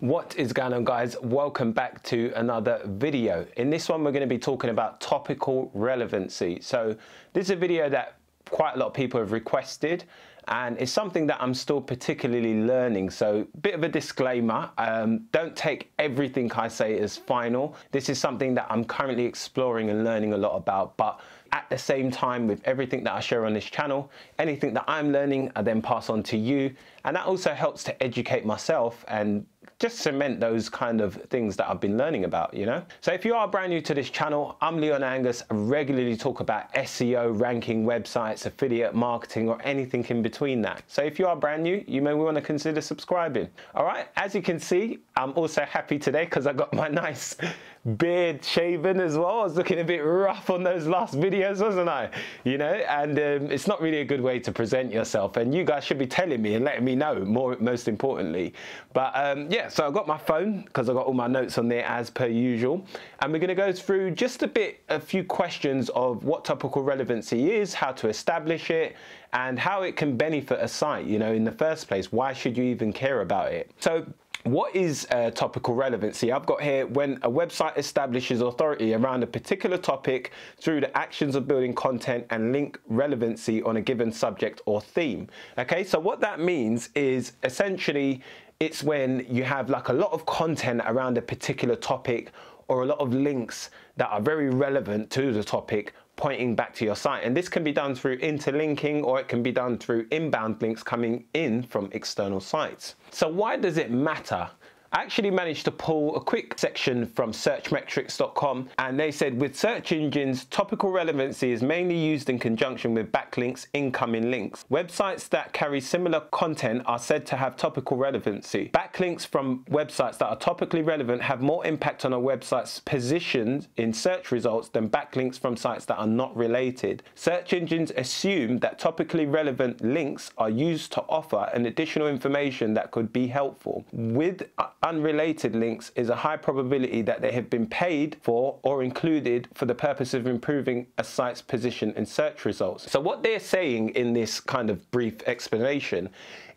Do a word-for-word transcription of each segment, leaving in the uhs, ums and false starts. What is going on, guys? Welcome back to another video. In this one we're going to be talking about topical relevancy. So this is a video that quite a lot of people have requested, and it's something that I'm still particularly learning. So bit of a disclaimer, um, don't take everything I say as final. This is something that I'm currently exploring and learning a lot about, but at the same time, with everything that I share on this channel, anything that I'm learning, I then pass on to you. And that also helps to educate myself and just cement those kind of things that I've been learning about, you know? So if you are brand new to this channel, I'm Leon Angus. I regularly talk about S E O, ranking websites, affiliate marketing, or anything in between that. So if you are brand new, you may want to consider subscribing. All right, as you can see, I'm also happy today because I got my nice beard shaven as well. I was looking a bit rough on those last videos, wasn't I? You know, and um, it's not really a good way to present yourself. And you guys should be telling me and letting me know, more, most importantly. But um, yeah, so I've got my phone because I've got all my notes on there as per usual. And we're going to go through just a bit, a few questions of what topical relevancy is, how to establish it, and how it can benefit a site, you know, in the first place. Why should you even care about it? So what is uh, topical relevancy? I've got here, when a website establishes authority around a particular topic through the actions of building content and link relevancy on a given subject or theme. Okay, so what that means is essentially it's when you have like a lot of content around a particular topic or a lot of links that are very relevant to the topic pointing back to your site. And this can be done through interlinking, or it can be done through inbound links coming in from external sites. So why does it matter? I actually managed to pull a quick section from search metrics dot com, and they said, with search engines, topical relevancy is mainly used in conjunction with backlinks, incoming links. Websites that carry similar content are said to have topical relevancy. Backlinks from websites that are topically relevant have more impact on a website's position in search results than backlinks from sites that are not related. Search engines assume that topically relevant links are used to offer an additional information that could be helpful. With unrelated links is a high probability that they have been paid for or included for the purpose of improving a site's position in search results. So what they're saying in this kind of brief explanation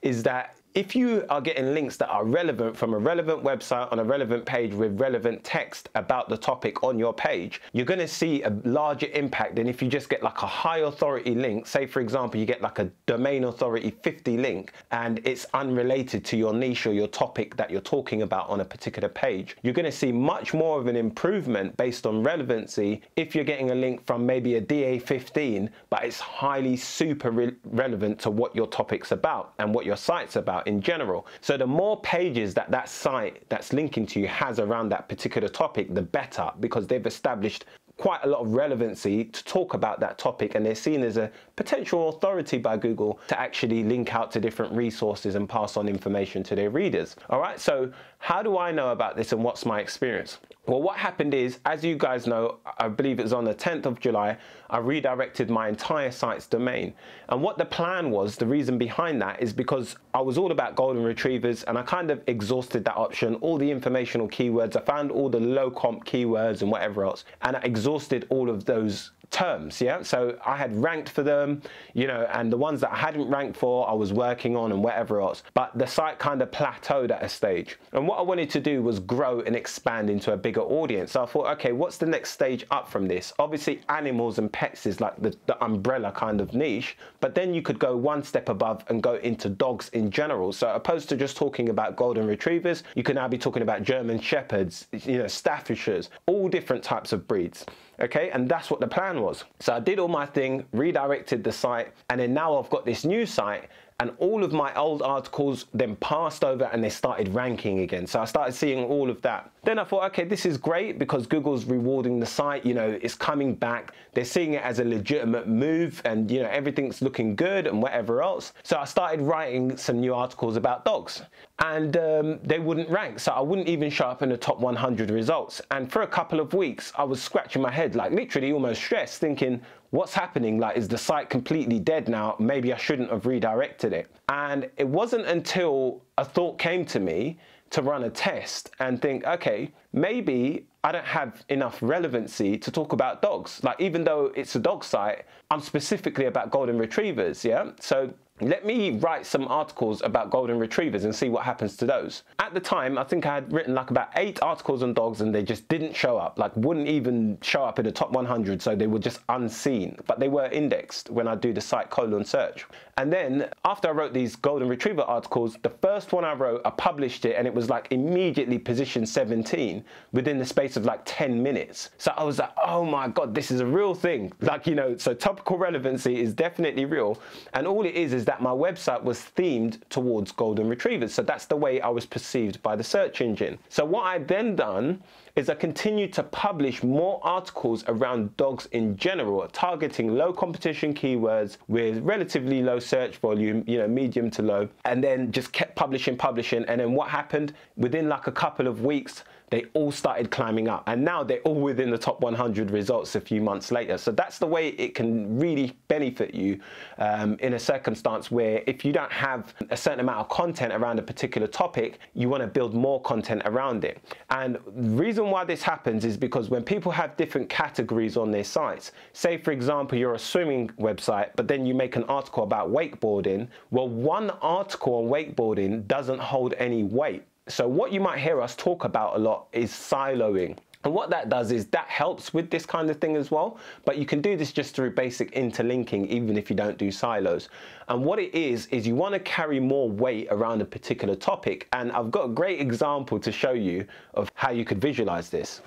is that if you are getting links that are relevant from a relevant website on a relevant page with relevant text about the topic on your page, you're going to see a larger impact than if you just get like a high authority link. Say, for example, you get like a domain authority fifty link and it's unrelated to your niche or your topic that you're talking about on a particular page. You're going to see much more of an improvement based on relevancy if you're getting a link from maybe a D A fifteen, but it's highly super re- relevant to what your topic's about and what your site's about in general. So the more pages that that site that's linking to you has around that particular topic, the better, because they've established quite a lot of relevancy to talk about that topic, and they're seen as a potential authority by Google to actually link out to different resources and pass on information to their readers. All right, so how do I know about this and what's my experience? Well, what happened is, as you guys know, I believe it was on the tenth of July, I redirected my entire site's domain. And what the plan was, the reason behind that is because I was all about golden retrievers and I kind of exhausted that option, all the informational keywords. I found all the low comp keywords and whatever else, and I exhausted all of those terms, yeah? So I had ranked for them, you know, and the ones that I hadn't ranked for, I was working on and whatever else. But the site kind of plateaued at a stage. And what I wanted to do was grow and expand into a bigger audience. So I thought, okay, what's the next stage up from this? Obviously, animals and pets is like the, the umbrella kind of niche, but then you could go one step above and go into dogs in general. So opposed to just talking about golden retrievers, you can now be talking about German shepherds, you know, Staffordshires, all different types of breeds. Okay, and that's what the plan was. So I did all my thing, redirected the site, and then now I've got this new site, and all of my old articles then passed over and they started ranking again. So I started seeing all of that. Then I thought, okay, this is great because Google's rewarding the site, you know, it's coming back. They're seeing it as a legitimate move and, you know, everything's looking good and whatever else. So I started writing some new articles about dogs, and um, they wouldn't rank. So I wouldn't even show up in the top one hundred results. And for a couple of weeks, I was scratching my head, like literally almost stressed, thinking, what's happening? Like, is the site completely dead now? Maybe I shouldn't have redirected it. And it wasn't until a thought came to me to run a test and think, okay, maybe I don't have enough relevancy to talk about dogs. Like, even though it's a dog site, I'm specifically about golden retrievers, yeah? So let me write some articles about golden retrievers and see what happens to those. At the time, I think I had written like about eight articles on dogs and they just didn't show up, like wouldn't even show up in the top one hundred, so they were just unseen, but they were indexed when I do the site colon search. And then after I wrote these golden retriever articles, the first one I wrote, I published it and it was like immediately position seventeen within the space of like ten minutes. So I was like, oh my God, this is a real thing. Like, you know, so topical relevancy is definitely real. And all it is is that my website was themed towards golden retrievers. So that's the way I was perceived by the search engine. So what I then done is I continued to publish more articles around dogs in general, targeting low competition keywords with relatively low search volume, you know, medium to low, and then just kept publishing, publishing. And then what happened? Within like a couple of weeks, they all started climbing up. And now they're all within the top one hundred results a few months later. So that's the way it can really benefit you um, in a circumstance where if you don't have a certain amount of content around a particular topic, you want to build more content around it. And the reason why this happens is because when people have different categories on their sites, say for example, you're a swimming website, but then you make an article about wakeboarding. Well, one article on wakeboarding doesn't hold any weight. So what you might hear us talk about a lot is siloing. And what that does is that helps with this kind of thing as well. But you can do this just through basic interlinking, even if you don't do silos. And what it is, is you want to carry more weight around a particular topic. And I've got a great example to show you of how you could visualize this.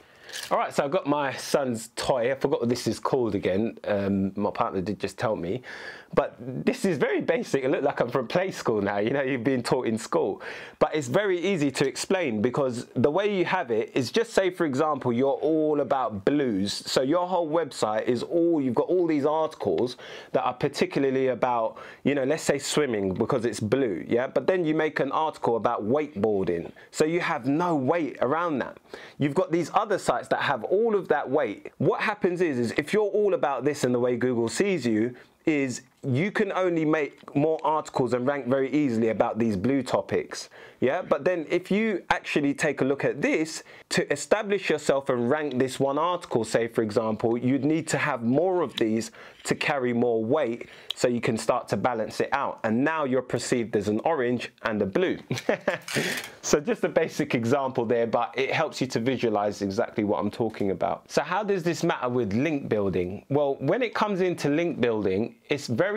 All right, so I've got my son's toy. I forgot what this is called again. Um, my partner did just tell me. But this is very basic. It looked like I'm from play school now. You know, you've been taught in school. But it's very easy to explain because the way you have it is just say, for example, you're all about blues. So your whole website is all, you've got all these articles that are particularly about, you know, let's say swimming because it's blue, yeah? But then you make an article about wakeboarding. So you have no weight around that. You've got these other sites that have all of that weight. What happens is, is if you're all about this and the way Google sees you is you can only make more articles and rank very easily about these blue topics. Yeah, but then if you actually take a look at this, to establish yourself and rank this one article, say for example, you'd need to have more of these to carry more weight so you can start to balance it out. And now you're perceived as an orange and a blue. So just a basic example there, but it helps you to visualize exactly what I'm talking about. So how does this matter with link building? Well, when it comes into link building, it's very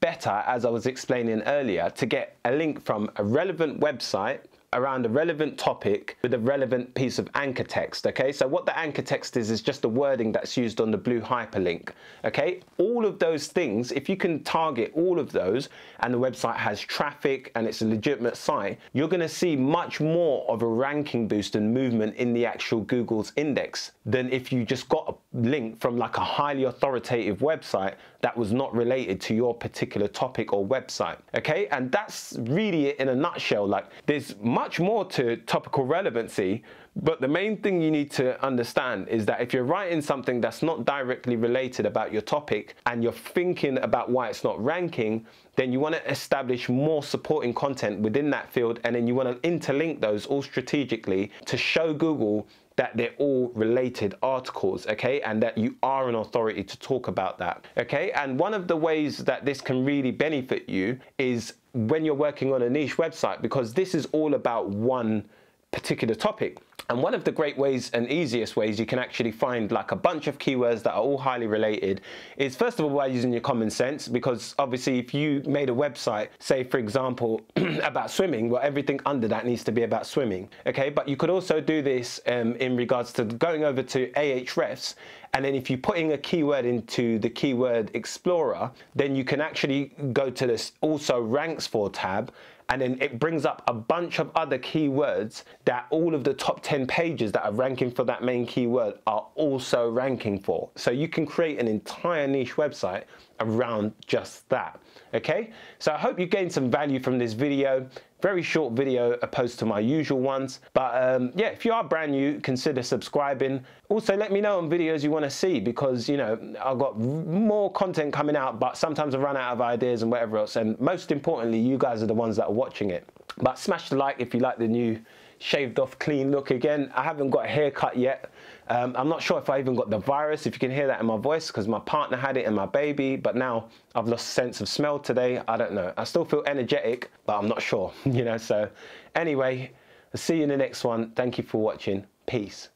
better, as I was explaining earlier, to get a link from a relevant website around a relevant topic with a relevant piece of anchor text, okay? So what the anchor text is, is just the wording that's used on the blue hyperlink, okay? All of those things, if you can target all of those and the website has traffic and it's a legitimate site, you're gonna see much more of a ranking boost and movement in the actual Google's index than if you just got a link from like a highly authoritative website that was not related to your particular topic or website, okay? And that's really it in a nutshell. Like, there's much more to topical relevancy, but the main thing you need to understand is that if you're writing something that's not directly related about your topic and you're thinking about why it's not ranking, then you want to establish more supporting content within that field, and then you want to interlink those all strategically to show Google that they're all related articles, okay? And that you are an authority to talk about that, okay? And one of the ways that this can really benefit you is when you're working on a niche website, because this is all about one particular topic. And one of the great ways and easiest ways you can actually find like a bunch of keywords that are all highly related is first of all by using your common sense, because obviously if you made a website, say for example, about swimming, well, everything under that needs to be about swimming, okay? But you could also do this um, in regards to going over to Ahrefs, and then if you're putting a keyword into the keyword explorer, then you can actually go to this also ranks for tab, and then it brings up a bunch of other keywords that all of the top ten pages that are ranking for that main keyword are also ranking for. So you can create an entire niche website around just that, okay? So I hope you gained some value from this video. Very short video opposed to my usual ones. But um, yeah, if you are brand new, consider subscribing. Also, let me know on videos you want to see, because, you know, I've got more content coming out, but sometimes I run out of ideas and whatever else. And most importantly, you guys are the ones that are watching it. But smash the like if you like the new shaved off, clean look again. I haven't got a haircut yet. Um, I'm not sure if I even got the virus, if you can hear that in my voice, because my partner had it and my baby, but now I've lost sense of smell today. I don't know. I still feel energetic, but I'm not sure, you know. So anyway, I'll see you in the next one. Thank you for watching. Peace.